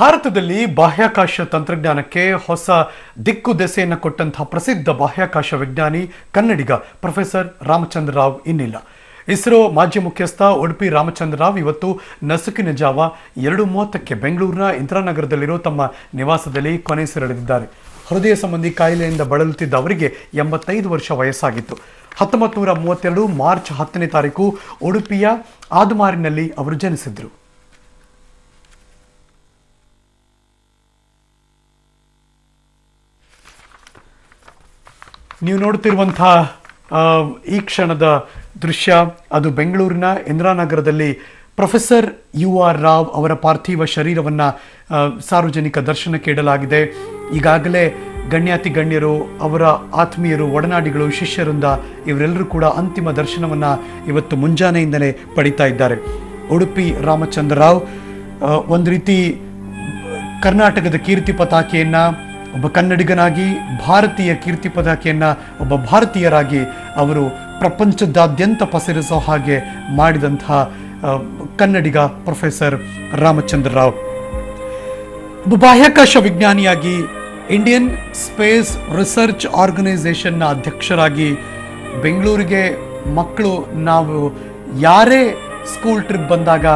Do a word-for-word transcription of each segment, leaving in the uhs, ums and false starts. ಭಾರತದಲ್ಲಿ ಬಾಹ್ಯಾಕಾಶ ತಂತ್ರಜ್ಞಾನಕ್ಕೆ ಹೊಸ ದಿಕ್ಕುದೆಸೆಯನ್ನು ಕೊಟ್ಟಂತ ಪ್ರಸಿದ್ಧ ಬಾಹ್ಯಾಕಾಶ ವಿಜ್ಞಾನಿ ಕನ್ನಡಿಗ ಪ್ರೊಫೆಸರ್ ರಾಮಚಂದ್ರ ರಾವ್ ಇನ್ನಿಲ್ಲ. ಇಸ್ರೋ ಮಾಜಿ ಮುಖ್ಯಸ್ಥ ಉಡುಪಿ ರಾಮಚಂದ್ರ ರಾವ್ ಇವತ್ತು ನಸುಕಿನ ಜಾವ ಎರಡು ಮೂವತ್ತಕ್ಕೆ ಬೆಂಗಳೂರಿನ ಇಂದಿರಾನಗರದಲ್ಲಿರೋ ತಮ್ಮ ನಿವಾಸದಲ್ಲಿ ಕೊನೆಯುಸಿರೆಳೆದಿದ್ದಾರೆ. ಹೃದಯ ಸಂಬಂಧಿ ಕಾಯಿಲೆಯಿಂದ ಬಳಲುತ್ತಿದ್ದ ಅವರಿಗೆ ಎಂಬತ್ತೈದು ವರ್ಷ ವಯಸ್ಸಾಗಿತ್ತು. ಹತ್ತೊಂಬತ್ತು ನೂರ ಮೂವತ್ತೆರಡು ಮಾರ್ಚ್ ಹತ್ತನೇ ತಾರೀಕು ಉಡುಪಿಯ ಆದುಮಾರಿನಲ್ಲಿ ಅವರು ಜನಿಸಿದ್ರು. ನೀವು ನೋಡುತ್ತಿರುವಂತ ಈ ಕ್ಷಣದ ದೃಶ್ಯ ಅದು ಬೆಂಗಳೂರಿನ ಇಂದಿರಾನಗರದಲ್ಲಿ ಪ್ರೊಫೆಸರ್ ಯು ಆರ್ ರಾವ್ ಅವರ ಪಾರ್ಥಿವ ಶರೀರವನ್ನು ಸಾರ್ವಜನಿಕ ದರ್ಶನಕ್ಕೆ ಇಡಲಾಗಿದೆ. ಈಗಾಗಲೇ ಗಣ್ಯಾತಿ ಗಣ್ಯರು, ಅವರ ಆತ್ಮೀಯರು, ಒಡನಾಡಿಗಳು, ಶಿಷ್ಯರಿಂದ ಇವರೆಲ್ಲರೂ ಕೂಡ ಅಂತಿಮ ದರ್ಶನವನ್ನು ಇವತ್ತು ಮುಂಜಾನೆಯಿಂದಲೇ ಪಡೀತಾ ಇದ್ದಾರೆ. ಉಡುಪಿ ರಾಮಚಂದ್ರ ರಾವ್ ಒಂದು ರೀತಿ ಕರ್ನಾಟಕದ ಕೀರ್ತಿ ಪತಾಕೆಯನ್ನು ಒಬ್ಬ ಕನ್ನಡಿಗನಾಗಿ, ಭಾರತೀಯ ಕೀರ್ತಿ ಪತಾಕೆಯನ್ನು ಒಬ್ಬ ಭಾರತೀಯರಾಗಿ ಅವರು ಪ್ರಪಂಚದಾದ್ಯಂತ ಪಸರಿಸೋ ಹಾಗೆ ಮಾಡಿದಂತಹ ಕನ್ನಡಿಗ ಪ್ರೊಫೆಸರ್ ರಾಮಚಂದ್ರ ರಾವ್. ಒಬ್ಬ ಬಾಹ್ಯಾಕಾಶ ವಿಜ್ಞಾನಿಯಾಗಿ, ಇಂಡಿಯನ್ ಸ್ಪೇಸ್ ರಿಸರ್ಚ್ ಆರ್ಗನೈಸೇಷನ್ನ ಅಧ್ಯಕ್ಷರಾಗಿ, ಬೆಂಗಳೂರಿಗೆ ಮಕ್ಕಳು ನಾವು ಯಾರೇ ಸ್ಕೂಲ್ ಟ್ರಿಪ್ ಬಂದಾಗ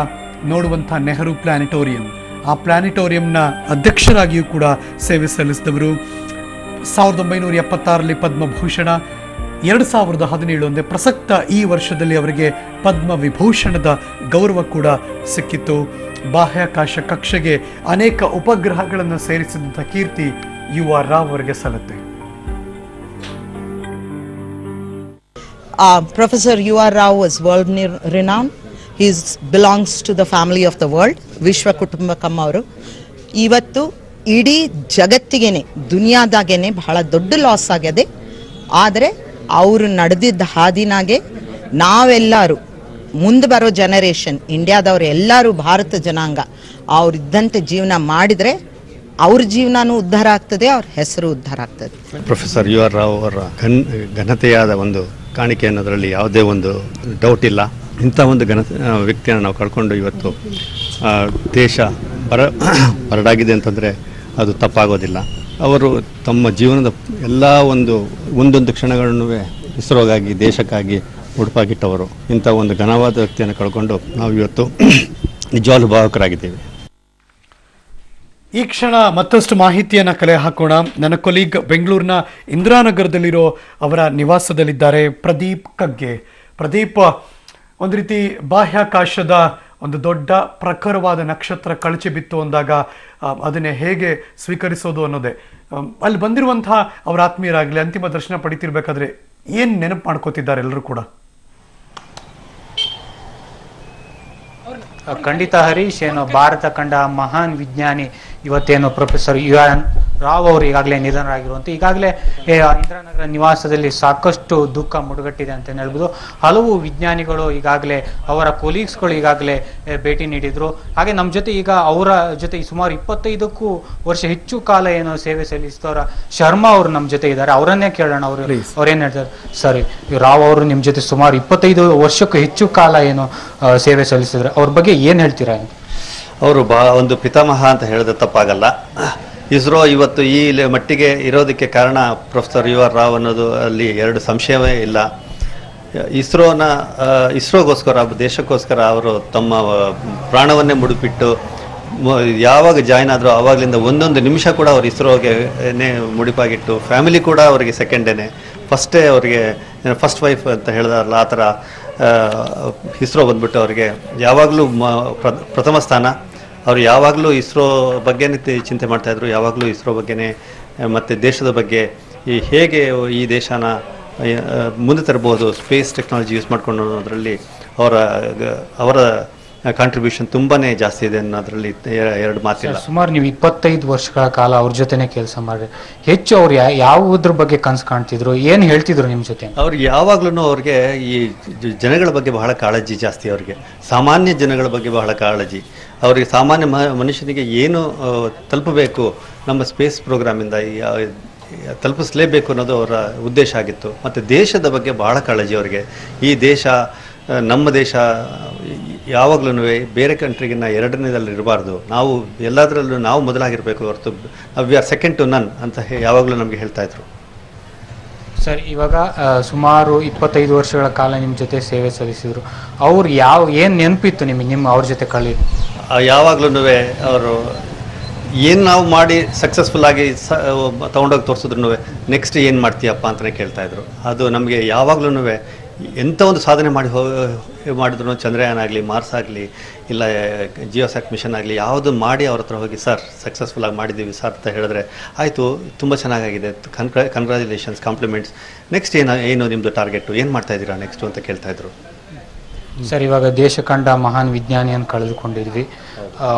ನೋಡುವಂಥ ನೆಹರು ಪ್ಲಾನೆಟೋರಿಯಂ, ಆ ಪ್ಲಾನೆಟೋರಿಯಂನ ಅಧ್ಯಕ್ಷರಾಗಿಯೂ ಕೂಡ ಸೇವೆ ಸಲ್ಲಿಸಿದವರು. ಸಾವಿರದ ಒಂಬೈನೂರ ಎಪ್ಪತ್ತಾರರಲ್ಲಿ ಪದ್ಮಭೂಷಣ, ಎರಡು ಸಾವಿರದ ಹದಿನೇಳು ಅಂದರೆ ಪ್ರಸಕ್ತ ಈ ವರ್ಷದಲ್ಲಿ ಅವರಿಗೆ ಪದ್ಮ ವಿಭೂಷಣದ ಗೌರವ ಕೂಡ ಸಿಕ್ಕಿತ್ತು. ಬಾಹ್ಯಾಕಾಶ ಕಕ್ಷೆಗೆ ಅನೇಕ ಉಪಗ್ರಹಗಳನ್ನು ಸೇರಿಸಿದಂಥ ಕೀರ್ತಿ ಯು ಆರ್ ರಾವ್ ಅವರಿಗೆ ಸಲ್ಲುತ್ತೆ. Professor U R Rao was world renown. He is, belongs to the family of the world, Vishwa Kutumbakam avaru. Ivattu idi jagattigene dunyadagene bahala dodda loss agide. Aadre avaru nadedidd haadinage navellaru munde baro generation Indiadavaru ellaru Bharata jananga avaru iddante jeevana madidre ಅವರ ಜೀವನನೂ ಉದ್ಧಾರ ಆಗ್ತದೆ, ಅವರ ಹೆಸರು ಉದ್ಧಾರ ಆಗ್ತದೆ. Professor U R Rao ಅವರ ಘನತೆಯಾದ ಒಂದು ಕಾಣಿಕೆ ಅನ್ನೋದರಲ್ಲಿ ಯಾವುದೇ ಒಂದು ಡೌಟ್ ಇಲ್ಲ. ಇಂಥ ಒಂದು ಘನ ವ್ಯಕ್ತಿಯನ್ನು ನಾವು ಕಳ್ಕೊಂಡು ಇವತ್ತು ದೇಶ ಬರ ಬರಡಾಗಿದೆ ಅಂತಂದರೆ ಅದು ತಪ್ಪಾಗೋದಿಲ್ಲ. ಅವರು ತಮ್ಮ ಜೀವನದ ಎಲ್ಲ ಒಂದು ಒಂದೊಂದು ಕ್ಷಣಗಳನ್ನೂ ಇಸ್ರೋಗಾಗಿ, ದೇಶಕ್ಕಾಗಿ ಮುಡುಪಾಗಿಟ್ಟವರು. ಇಂಥ ಒಂದು ಘನವಾದ ವ್ಯಕ್ತಿಯನ್ನು ಕಳ್ಕೊಂಡು ನಾವು ಇವತ್ತು ನಿಜವಾಗ್ಲೂ ಭಾವಕರಾಗಿದ್ದೇವೆ. ಈ ಕ್ಷಣ ಮತ್ತಷ್ಟು ಮಾಹಿತಿಯನ್ನು ಕಲೆ ಹಾಕೋಣ. ನನ್ನ ಕೊಲೀಗ್ ಬೆಂಗಳೂರಿನ ಇಂದಿರಾನಗರದಲ್ಲಿರೋ ಅವರ ನಿವಾಸದಲ್ಲಿದ್ದಾರೆ ಪ್ರದೀಪ್ ಕಗ್ಗೆ. ಪ್ರದೀಪ್, ಒಂದು ರೀತಿ ಬಾಹ್ಯಾಕಾಶದ ಒಂದು ದೊಡ್ಡ ಪ್ರಖರವಾದ ನಕ್ಷತ್ರ ಕಳಚಿ ಬಿತ್ತು ಅಂದಾಗ ಅದನ್ನೇ ಹೇಗೆ ಸ್ವೀಕರಿಸೋದು ಅನ್ನೋದೇ. ಅಲ್ಲಿ ಬಂದಿರುವಂತಹ ಅವರ ಆತ್ಮೀಯರಾಗಲಿ ಅಂತಿಮ ದರ್ಶನ ಪಡಿತಿರ್ಬೇಕಾದ್ರೆ ಏನು ನೆನಪು ಮಾಡ್ಕೋತಿದ್ದಾರೆ ಎಲ್ಲರೂ ಕೂಡ? ಖಂಡಿತ ಹರೀಶ್, ಏನು ಭಾರತ ಕಂಡ ಮಹಾನ್ ವಿಜ್ಞಾನಿ ಇವತ್ತೇನು ಪ್ರೊಫೆಸರ್ ಯು ಆರ್ ರಾವ್ ಅವರು ಈಗಾಗಲೇ ನಿಧನರಾಗಿರುವಂಥ, ಈಗಾಗಲೇ ಇಂದಿರಾನಗರ ನಿವಾಸದಲ್ಲಿ ಸಾಕಷ್ಟು ದುಃಖ ಮುಡುಗಟ್ಟಿದೆ ಅಂತ ಹೇಳ್ಬೋದು. ಹಲವು ವಿಜ್ಞಾನಿಗಳು ಈಗಾಗಲೇ, ಅವರ ಕೊಲೀಗ್ಸ್ಗಳು ಈಗಾಗಲೇ ಭೇಟಿ ನೀಡಿದರು. ಹಾಗೆ ನಮ್ಮ ಜೊತೆ ಈಗ ಅವರ ಜೊತೆ ಸುಮಾರು ಇಪ್ಪತ್ತೈದಕ್ಕೂ ವರ್ಷ ಹೆಚ್ಚು ಕಾಲ ಏನು ಸೇವೆ ಸಲ್ಲಿಸಿದವರ ಶರ್ಮಾ ಅವರು ನಮ್ಮ ಜೊತೆ ಇದ್ದಾರೆ. ಅವರನ್ನೇ ಕೇಳೋಣ, ಅವರು ಅವ್ರೇನು ಹೇಳ್ತಾರೆ. ಸರಿ, ರಾವ್ ಅವರು ನಿಮ್ಮ ಜೊತೆ ಸುಮಾರು ಇಪ್ಪತ್ತೈದು ವರ್ಷಕ್ಕೂ ಹೆಚ್ಚು ಕಾಲ ಏನು ಸೇವೆ ಸಲ್ಲಿಸಿದ್ರು, ಅವ್ರ ಬಗ್ಗೆ ಏನು ಹೇಳ್ತೀರಾ? ಅವರು ಬಾ ಒಂದು ಪಿತಾಮಹ ಅಂತ ಹೇಳಿದ್ರೆ ತಪ್ಪಾಗಲ್ಲ. ಇಸ್ರೋ ಇವತ್ತು ಈ ಮಟ್ಟಿಗೆ ಇರೋದಕ್ಕೆ ಕಾರಣ ಪ್ರೊಫೆಸರ್ ಯು ಆರ್ ರಾವ್ ಅನ್ನೋದು ಅಲ್ಲಿ ಎರಡು ಸಂಶಯವೇ ಇಲ್ಲ. ಇಸ್ರೋನ ಇಸ್ರೋಗೋಸ್ಕರ, ದೇಶಕ್ಕೋಸ್ಕರ ಅವರು ತಮ್ಮ ಪ್ರಾಣವನ್ನೇ ಮುಡುಪಿಟ್ಟು ಯಾವಾಗ ಜಾಯ್ನ್ ಆದರೂ ಆವಾಗಲಿಂದ ಒಂದೊಂದು ನಿಮಿಷ ಕೂಡ ಅವರು ಇಸ್ರೋಗೆ ಮುಡಿಪಾಗಿಟ್ಟು, ಫ್ಯಾಮಿಲಿ ಕೂಡ ಅವರಿಗೆ ಸೆಕೆಂಡೇನೆ, ಫಸ್ಟೇ ಅವರಿಗೆ ಫಸ್ಟ್ ವೈಫ್ ಅಂತ ಹೇಳಿದಾರಲ್ಲ, ಆ ಥರ ಇಸ್ರೋ ಬಂದ್ಬಿಟ್ಟು ಅವರಿಗೆ ಯಾವಾಗಲೂ ಪ್ರಥಮ ಸ್ಥಾನ. ಅವರು ಯಾವಾಗಲೂ ಇಸ್ರೋ ಬಗ್ಗೆನೇ ಚಿಂತೆ ಮಾಡ್ತಾಯಿದ್ರು, ಯಾವಾಗಲೂ ಇಸ್ರೋ ಬಗ್ಗೆನೇ ಮತ್ತು ದೇಶದ ಬಗ್ಗೆ, ಈ ಹೇಗೆ ಈ ದೇಶನ ಮುಂದೆ ತರಬಹುದು ಸ್ಪೇಸ್ ಟೆಕ್ನಾಲಜಿ ಯೂಸ್ ಮಾಡಿಕೊಂಡು ಅನ್ನೋದರಲ್ಲಿ ಅವರ ಅವರ ಕಾಂಟ್ರಿಬ್ಯೂಷನ್ ತುಂಬಾ ಜಾಸ್ತಿ ಇದೆ ಅನ್ನೋದರಲ್ಲಿ ಎರಡು ಮಾತಿಲ್ಲ. ಸುಮಾರು ನೀವು ಇಪ್ಪತ್ತೈದು ವರ್ಷಗಳ ಕಾಲ ಅವ್ರ ಜೊತೆನೇ ಕೆಲಸ ಮಾಡಿರಿ. ಹೆಚ್ಚು ಅವ್ರು ಯಾವುದ್ರ ಬಗ್ಗೆ ಕನಸು ಕಾಣ್ತಿದ್ರು, ಏನು ಹೇಳ್ತಿದ್ರು ನಿಮ್ಮ ಜೊತೆ? ಅವ್ರು ಯಾವಾಗ್ಲೂ ಅವ್ರಿಗೆ ಈ ಜನಗಳ ಬಗ್ಗೆ ಬಹಳ ಕಾಳಜಿ ಜಾಸ್ತಿ. ಅವ್ರಿಗೆ ಸಾಮಾನ್ಯ ಜನಗಳ ಬಗ್ಗೆ ಬಹಳ ಕಾಳಜಿ. ಅವರಿಗೆ ಸಾಮಾನ್ಯ ಮನುಷ್ಯನಿಗೆ ಏನು ತಲುಪಬೇಕು ನಮ್ಮ ಸ್ಪೇಸ್ ಪ್ರೋಗ್ರಾಮಿಂದ, ತಲುಪಿಸಲೇಬೇಕು ಅನ್ನೋದು ಅವರ ಉದ್ದೇಶ ಆಗಿತ್ತು ಮತ್ತೆ ದೇಶದ ಬಗ್ಗೆ ಬಹಳ ಕಾಳಜಿ ಅವರಿಗೆ ಈ ದೇಶ ನಮ್ಮ ದೇಶ ಯಾವಾಗಲೂ ಬೇರೆ ಕಂಟ್ರಿಗಿನ್ನ ಎರಡನೇದಲ್ಲಿ ಇರಬಾರದು ನಾವು ಎಲ್ಲದರಲ್ಲೂ ನಾವು ಮೊದಲಾಗಿರಬೇಕು ಹೊರತು ವಿ ಆರ್ ಸೆಕೆಂಡ್ ಟು ನನ್ ಅಂತ ಯಾವಾಗಲೂ ನಮಗೆ ಹೇಳ್ತಾ ಇದ್ರು सर इवाग सुमारु इप्पत्तैदु वर्षगळ काल निम्म जोते सेवे सल्लिसिदरु अवरु याव एनु नेनपित्तु निमगे निम्म अवर जोते कळि यावागलूनुवे अवरु एनु नावु माडि सक्सेस्फुल आगि तगोंडु होगि तोरिसिद्रुनुवे नेक्स्ट एनु माड्तीयप्पा अंताने केळ्ता इद्रु अदु नमगे यावागलूनुवे ಎಂತ ಒಂದು ಸಾಧನೆ ಮಾಡಿ ಮಾಡಿದ್ರು ಚಂದ್ರಯಾನ ಆಗಲಿ ಮಾರ್ಸ್ ಆಗಲಿ ಇಲ್ಲ ಜಿಯೋಸ್ಯಾಟ್ ಮಿಷನ್ ಆಗಲಿ ಯಾವುದು ಮಾಡಿ ಅವರತ್ರ ಹೋಗಿ ಸರ್ ಸಕ್ಸಸ್ಫುಲ್ ಆಗಿ ಮಾಡಿದೀವಿ ಸರ್ ಅಂತ ಹೇಳಿದ್ರೆ ಆಯ್ತು ತುಂಬಾ ಚೆನ್ನಾಗಿ ಆಗಿದೆ ಕಂಗ್ರಾಚುಲೇಷನ್ಸ್ ಕಾಂಪ್ಲಿಮೆಂಟ್ಸ್ ನೆಕ್ಸ್ಟ್ ಏನು ಏನು ನಿಮ್ಮದು ಟಾರ್ಗೆಟ್ ಏನು ಮಾಡ್ತಾ ಇದ್ದೀರಾ ನೆಕ್ಸ್ಟ್ ಅಂತ ಹೇಳ್ತಾ ಇದ್ರು ಸರ್ ಇವಾಗ ದೇಶ ಕಂಡ ಮಹಾನ್ ವಿಜ್ಞಾನಿಯನ್ನು ಕಳೆದುಕೊಂಡಿದ್ವಿ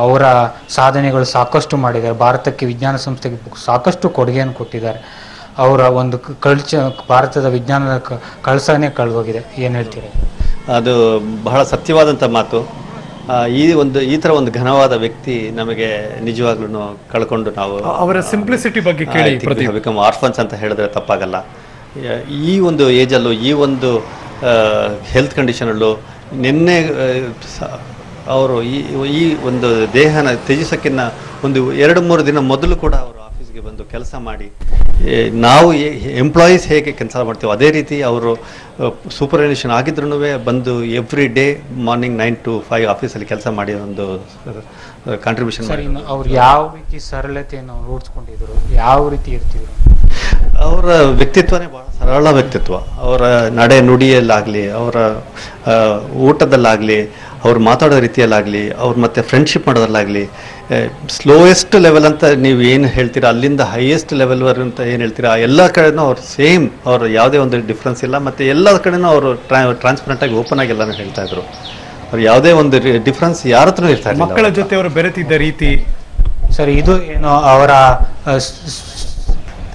ಅವರ ಸಾಧನೆಗಳು ಸಾಕಷ್ಟು ಮಾಡಿದ್ದಾರೆ ಭಾರತಕ್ಕೆ ವಿಜ್ಞಾನ ಸಂಸ್ಥೆಗೆ ಸಾಕಷ್ಟು ಕೊಡುಗೆಯನ್ನು ಕೊಟ್ಟಿದ್ದಾರೆ ಅವರ ಒಂದು ಕಲ್ಚ ಭಾರತದ ವಿಜ್ಞಾನದ ಕಳಸನೆ ಕಳೆದೋಗಿದೆ ಏನು ಹೇಳ್ತೀರಾ ಅದು ಬಹಳ ಸತ್ಯವಾದಂತ ಮಾತು ಈ ಒಂದು ಈ ತರ ಒಂದು ಘನವಾದ ವ್ಯಕ್ತಿ ನಮಗೆ ನಿಜವಾಗ್ಲೂ ಕಳ್ಕೊಂಡು ನಾವು ಅವರ ಸಿಂಪ್ಲಿಸಿಟಿ ಬಗ್ಗೆ ಕೇಳಿ ಪ್ರತಿಬಿಕ ಆರ್ಫನ್ಸ್ ಅಂತ ಹೇಳಿದ್ರೆ ತಪ್ಪಾಗಲ್ಲ ಈ ಒಂದು ಏಜ್ ಅಲ್ಲೂ ಈ ಒಂದು ಹೆಲ್ತ್ ಕಂಡೀಷನ್ ಅಲ್ಲೂ ನಿನ್ನೆ ಅವರು ಈ ಈ ಒಂದು ದೇಹನ ತ್ಯಜಿಸಕ್ಕಿನ್ನ ಒಂದು ಎರಡು ಮೂರು ದಿನ ಮೊದಲು ಕೂಡ ಅವರು ಆಫೀಸ್ಗೆ ಬಂದು ಕೆಲಸ ಮಾಡಿ ನಾವು ಎಂಪ್ಲಾಯೀಸ್ ಹೇಗೆ ಕೆಲಸ ಮಾಡ್ತೀವಿ ಅದೇ ರೀತಿ ಅವರು ಸೂಪರ್ವಿಷನ್ ಆಗಿದ್ರೂ ಬಂದು every day morning nine to five ಆಫೀಸಲ್ಲಿ ಕೆಲಸ ಮಾಡಿ ಒಂದು ಕಾಂಟ್ರಿಬ್ಯೂಷನ್ ಮಾಡಿ ಅವ್ರು ಯಾವ ರೀತಿ ಸರಳತೆಯನ್ನು ರೂಢಿಸ್ಕೊಂಡಿದ್ರು ಯಾವ ರೀತಿ ಇರ್ತಿದ್ರು ಅವರ ವ್ಯಕ್ತಿತ್ವನೇ ಭಾಳ ಸರಳ ವ್ಯಕ್ತಿತ್ವ ಅವರ ನಡೆ ನುಡಿಯಲ್ಲಾಗಲಿ ಅವರ ಊಟದಲ್ಲಾಗಲಿ ಅವ್ರು ಮಾತಾಡೋ ರೀತಿಯಲ್ಲಾಗಲಿ ಅವ್ರು ಮತ್ತೆ ಫ್ರೆಂಡ್ಶಿಪ್ ಮಾಡೋದಲ್ಲಾಗಲಿ ಸ್ಲೋಯೆಸ್ಟ್ ಲೆವೆಲ್ ಅಂತ ನೀವು ಏನು ಹೇಳ್ತೀರಾ ಅಲ್ಲಿಂದ ಹೈಯೆಸ್ಟ್ ಲೆವೆಲ್ವರೆಗೂ ಅಂತ ಏನು ಹೇಳ್ತೀರಾ ಎಲ್ಲ ಕಡೆನೂ ಅವ್ರು ಸೇಮ್ ಅವ್ರು ಯಾವುದೇ ಒಂದು ಡಿಫ್ರೆನ್ಸ್ ಇಲ್ಲ ಮತ್ತು ಎಲ್ಲ ಕಡೆನೂ ಅವರು ಟ್ರಾನ್ಸ್ಪರೆಂಟಾಗಿ ಓಪನ್ ಆಗಿ ಎಲ್ಲನೂ ಹೇಳ್ತಾ ಇದ್ರು ಅವ್ರು ಯಾವುದೇ ಒಂದು ಡಿಫ್ರೆನ್ಸ್ ಯಾರ ಹತ್ರನೂ ಇರ್ತಾರೆ ಮಕ್ಕಳ ಜೊತೆ ಅವರು ಬೆರೆತಿದ್ದ ರೀತಿ ಸರ್ ಇದು ಏನು ಅವರ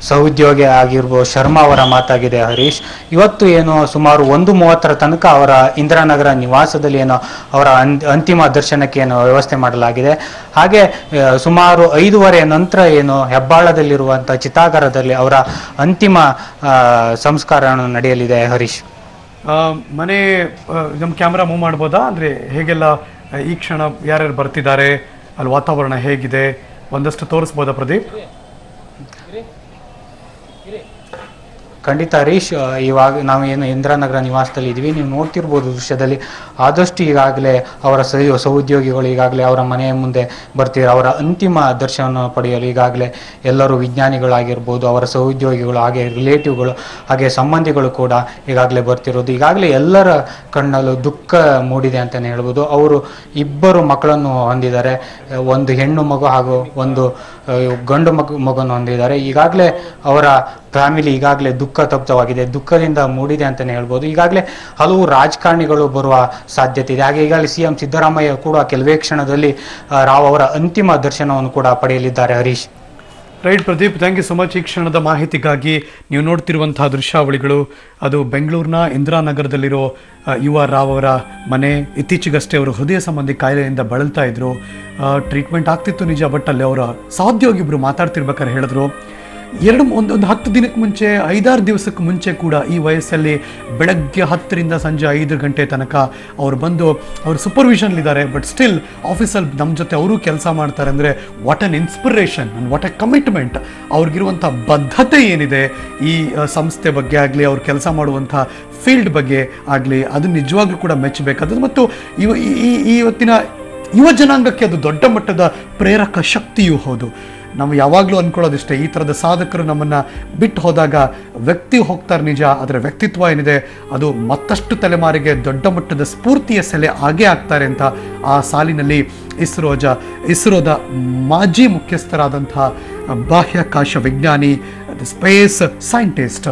ಸಹೋದ್ಯೋಗಿ ಆಗಿರ್ಬೋದು ಶರ್ಮಾ ಅವರ ಮಾತಾಗಿದೆ ಹರೀಶ್ ಇವತ್ತು ಏನೋ ಸುಮಾರು ಒಂದು ಮೂವತ್ತರ ತನಕ ಅವರ ಇಂದಿರಾನಗರ ನಿವಾಸದಲ್ಲಿ ಏನೋ ಅವರ ಅಂತಿಮ ದರ್ಶನಕ್ಕೆ ಏನೋ ವ್ಯವಸ್ಥೆ ಮಾಡಲಾಗಿದೆ ಹಾಗೆ ಸುಮಾರು ಐದೂವರೆ ನಂತರ ಏನೋ ಹೆಬ್ಬಾಳದಲ್ಲಿರುವಂಥ ಚಿತಾಗಾರದಲ್ಲಿ ಅವರ ಅಂತಿಮ ಸಂಸ್ಕಾರವನ್ನು ನಡೆಯಲಿದೆ ಹರೀಶ್ ಮನೆ ನಮ್ಮ ಕ್ಯಾಮ್ರಾ ಮೂವ್ ಮಾಡ್ಬೋದಾ ಅಂದರೆ ಹೇಗೆಲ್ಲ ಈ ಕ್ಷಣ ಯಾರ್ಯಾರು ಬರ್ತಿದ್ದಾರೆ ಅಲ್ಲಿ ವಾತಾವರಣ ಹೇಗಿದೆ ಒಂದಷ್ಟು ತೋರಿಸ್ಬೋದಾ ಪ್ರದೀಪ್ ಖಂಡಿತ ಹರೀಶ್ ಇವಾಗ ನಾವು ಏನು ಇಂದಿರಾನಗರ ನಿವಾಸದಲ್ಲಿ ಇದ್ವಿ ನೀವು ನೋಡ್ತಿರ್ಬೋದು ದೃಶ್ಯದಲ್ಲಿ ಆದಷ್ಟು ಈಗಾಗಲೇ ಅವರ ಸಹೋದ್ಯೋಗಿಗಳು ಈಗಾಗಲೇ ಅವರ ಮನೆಯ ಮುಂದೆ ಬರ್ತಿದ್ದಾರೆ ಅವರ ಅಂತಿಮ ದರ್ಶನವನ್ನು ಪಡೆಯಲು ಈಗಾಗಲೇ ಎಲ್ಲರೂ ವಿಜ್ಞಾನಿಗಳಾಗಿರ್ಬೋದು ಅವರ ಸಹೋದ್ಯೋಗಿಗಳು ಹಾಗೆ ರಿಲೇಟಿವ್ಗಳು ಹಾಗೆ ಸಂಬಂಧಿಗಳು ಕೂಡ ಈಗಾಗಲೇ ಬರ್ತಿರೋದು ಈಗಾಗಲೇ ಎಲ್ಲರ ಕಣ್ಣಲ್ಲೂ ದುಃಖ ಮೂಡಿದೆ ಅಂತಲೇ ಹೇಳ್ಬೋದು ಅವರು ಇಬ್ಬರು ಮಕ್ಕಳನ್ನು ಹೊಂದಿದ್ದಾರೆ ಒಂದು ಹೆಣ್ಣು ಮಗು ಹಾಗೂ ಒಂದು ಗಂಡು ಮಗು ಮಗನ್ನು ಹೊಂದಿದ್ದಾರೆ ಈಗಾಗಲೇ ಅವರ ಫ್ಯಾಮಿಲಿ ಈಗಾಗಲೇ ದುಃಖ ತಪ್ತವಾಗಿದೆ ದುಃಖದಿಂದ ಮೂಡಿದೆ ಅಂತಲೇ ಹೇಳ್ಬೋದು ಈಗಾಗಲೇ ಹಲವು ರಾಜಕಾರಣಿಗಳು ಬರುವ ಸಾಧ್ಯತೆ ಇದೆ ಹಾಗೆ ಈಗಾಗಲೇ ಸಿ ಎಂ ಸಿದ್ದರಾಮಯ್ಯ ಕೂಡ ಕೆಲವೇ ಕ್ಷಣದಲ್ಲಿ ರಾವ್ ಅವರ ಅಂತಿಮ ದರ್ಶನವನ್ನು ಕೂಡ ಪಡೆಯಲಿದ್ದಾರೆ Harish right Pradeep thank you so much ಈ ಕ್ಷಣದ ಮಾಹಿತಿಗಾಗಿ ನೀವು ನೋಡ್ತಿರುವಂತಹ ದೃಶ್ಯಾವಳಿಗಳು ಅದು ಬೆಂಗಳೂರಿನ ಇಂದಿರಾನಗರದಲ್ಲಿರೋ ಯುವ ರಾವ್ ಅವರ ಮನೆ ಇತ್ತೀಚೆಗಷ್ಟೇ ಅವರು ಹೃದಯ ಸಂಬಂಧಿ ಕಾಯಿಲೆಯಿಂದ ಬಳಲ್ತಾ ಇದ್ರು ಟ್ರೀಟ್ಮೆಂಟ್ ಆಗ್ತಿತ್ತು ನಿಜ ಬಟ್ ಅಲ್ಲಿ ಅವರ ಸಹೋದ್ಯೋಗಿಬ್ರು ಮಾತಾಡ್ತಿರ್ಬೇಕಾದ್ರೆ ಹೇಳಿದ್ರು ಎರಡು ಒಂದೊಂದು ಹತ್ತು ದಿನಕ್ಕೆ ಮುಂಚೆ ಐದಾರು ದಿವಸಕ್ಕೆ ಮುಂಚೆ ಕೂಡ ಈ ವಯಸ್ಸಲ್ಲಿ ಬೆಳಗ್ಗೆ ಹತ್ತರಿಂದ ಸಂಜೆ ಐದು ಗಂಟೆ ತನಕ ಅವ್ರು ಬಂದು ಅವರು ಸೂಪರ್ವಿಷನ್ಲಿದ್ದಾರೆ ಬಟ್ ಸ್ಟಿಲ್ ಆಫೀಸಲ್ಲಿ ನಮ್ಮ ಜೊತೆ ಅವರು ಕೆಲಸ ಮಾಡ್ತಾರೆ ಅಂದರೆ what an inspiration and what a commitment ಅವ್ರಿಗಿರುವಂಥ ಬದ್ಧತೆ ಏನಿದೆ ಈ ಸಂಸ್ಥೆ ಬಗ್ಗೆ ಆಗಲಿ ಅವ್ರು ಕೆಲಸ ಮಾಡುವಂಥ ಫೀಲ್ಡ್ ಬಗ್ಗೆ ಆಗಲಿ ಅದು ನಿಜವಾಗ್ಲೂ ಕೂಡ ಮೆಚ್ಚಬೇಕಾದದ್ದು ಮತ್ತು ಇವ ಈ ಇವತ್ತಿನ ಯುವ ಜನಾಂಗಕ್ಕೆ ಅದು ದೊಡ್ಡ ಮಟ್ಟದ ಪ್ರೇರಕ ಶಕ್ತಿಯೂ ಹೌದು ನಾವು ಯಾವಾಗಲೂ ಅಂದ್ಕೊಳ್ಳೋದಿಷ್ಟೇ ಈ ಥರದ ಸಾಧಕರು ನಮ್ಮನ್ನು ಬಿಟ್ಟು ಹೋದಾಗ ವ್ಯಕ್ತಿ ಹೋಗ್ತಾರೆ ನಿಜ ಅದರ ವ್ಯಕ್ತಿತ್ವ ಏನಿದೆ ಅದು ಮತ್ತಷ್ಟು ತಲೆಮಾರಿಗೆ ದೊಡ್ಡ ಮಟ್ಟದ ಸ್ಫೂರ್ತಿಯ ಸೆಲೆ ಆಗೇ ಆಗ್ತಾರೆ ಅಂತ ಆ ಸಾಲಿನಲ್ಲಿ ಇಸ್ರೋಜ ಇಸ್ರೋದ ಮಾಜಿ ಮುಖ್ಯಸ್ಥರಾದಂಥ ಬಾಹ್ಯಾಕಾಶ ವಿಜ್ಞಾನಿ space scientist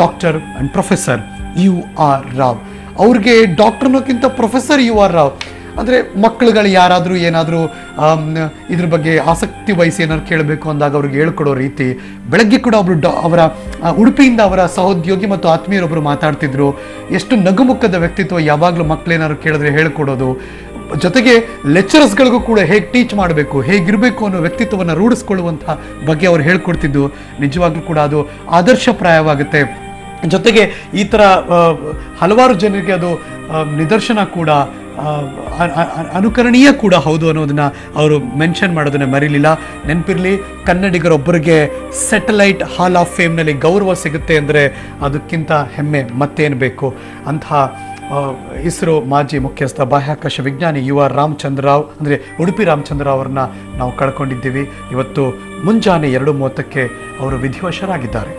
doctor and professor U R Rao ಅವ್ರಿಗೆ ಡಾಕ್ಟರ್ನೋಕ್ಕಿಂತ ಪ್ರೊಫೆಸರ್ ಯು ಆರ್ ರಾವ್ ಅಂದರೆ ಮಕ್ಕಳುಗಳು ಯಾರಾದರೂ ಏನಾದರೂ ಇದ್ರ ಬಗ್ಗೆ ಆಸಕ್ತಿ ವಹಿಸಿ ಏನಾದ್ರು ಕೇಳಬೇಕು ಅಂದಾಗ ಅವ್ರಿಗೆ ಹೇಳ್ಕೊಡೋ ರೀತಿ ಬೆಳಗ್ಗೆ ಕೂಡ ಒಬ್ಬರು ಡಾ ಅವರ ಉಡುಪಿಯಿಂದ ಅವರ ಸಹೋದ್ಯೋಗಿ ಮತ್ತು ಆತ್ಮೀಯರೊಬ್ಬರು ಮಾತಾಡ್ತಿದ್ರು ಎಷ್ಟು ನಗುಮುಖದ ವ್ಯಕ್ತಿತ್ವ ಯಾವಾಗಲೂ ಮಕ್ಕಳೇನಾದ್ರು ಕೇಳಿದ್ರೆ ಹೇಳ್ಕೊಡೋದು ಜೊತೆಗೆ ಲೆಕ್ಚರರ್ಸ್ ಗಳಿಗೂ ಕೂಡ ಹೇಗೆ ಟೀಚ್ ಮಾಡಬೇಕು ಹೇಗಿರಬೇಕು ಅನ್ನೋ ವ್ಯಕ್ತಿತ್ವವನ್ನು ರೂಢಿಸಿಕೊಳ್ಳುವಂತ ಬಗ್ಗೆ ಅವರು ಹೇಳಿಕೊಡ್ತಿದ್ದು ನಿಜವಾಗ್ಲೂ ಕೂಡ ಅದು ಆದರ್ಶಪ್ರಾಯವಾಗುತ್ತೆ. ಜೊತೆಗೆ ಈ ತರ ಹಲವಾರು ಜನರಿಗೆ ಅದು ನಿದರ್ಶನ ಕೂಡ ಅನುಕರಣೀಯ ಕೂಡ ಹೌದು ಅನ್ನೋದನ್ನ ಅವರು ಮೆನ್ಷನ್ ಮಾಡೋದನ್ನ ಮರಿಲಿಲ್ಲ. ನೆನಪಿರಲಿ, ಕನ್ನಡಿಗರೊಬ್ಬರಿಗೆ ಸ್ಯಾಟಲೈಟ್ ಹಾಲ್ ಆಫ್ ಫೇಮ್ನಲ್ಲಿ ಗೌರವ ಸಿಗುತ್ತೆ ಅಂದರೆ ಅದಕ್ಕಿಂತ ಹೆಮ್ಮೆ ಮತ್ತೇನು ಬೇಕು. ಅಂತಹ ಇಸ್ರೋ ಮಾಜಿ ಮುಖ್ಯಸ್ಥ ಬಾಹ್ಯಾಕಾಶ ವಿಜ್ಞಾನಿ ಯು ಆರ್ ರಾಮಚಂದ್ರ ರಾವ್ ಅಂದರೆ ಉಡುಪಿ ರಾಮಚಂದ್ರ ರಾವ್ ಅವರನ್ನ ನಾವು ಕಳ್ಕೊಂಡಿದ್ದೀವಿ. ಇವತ್ತು ಮುಂಜಾನೆ ಎರಡು ಮೂವತ್ತಕ್ಕೆ ಅವರು ವಿಧಿವಶರಾಗಿದ್ದಾರೆ.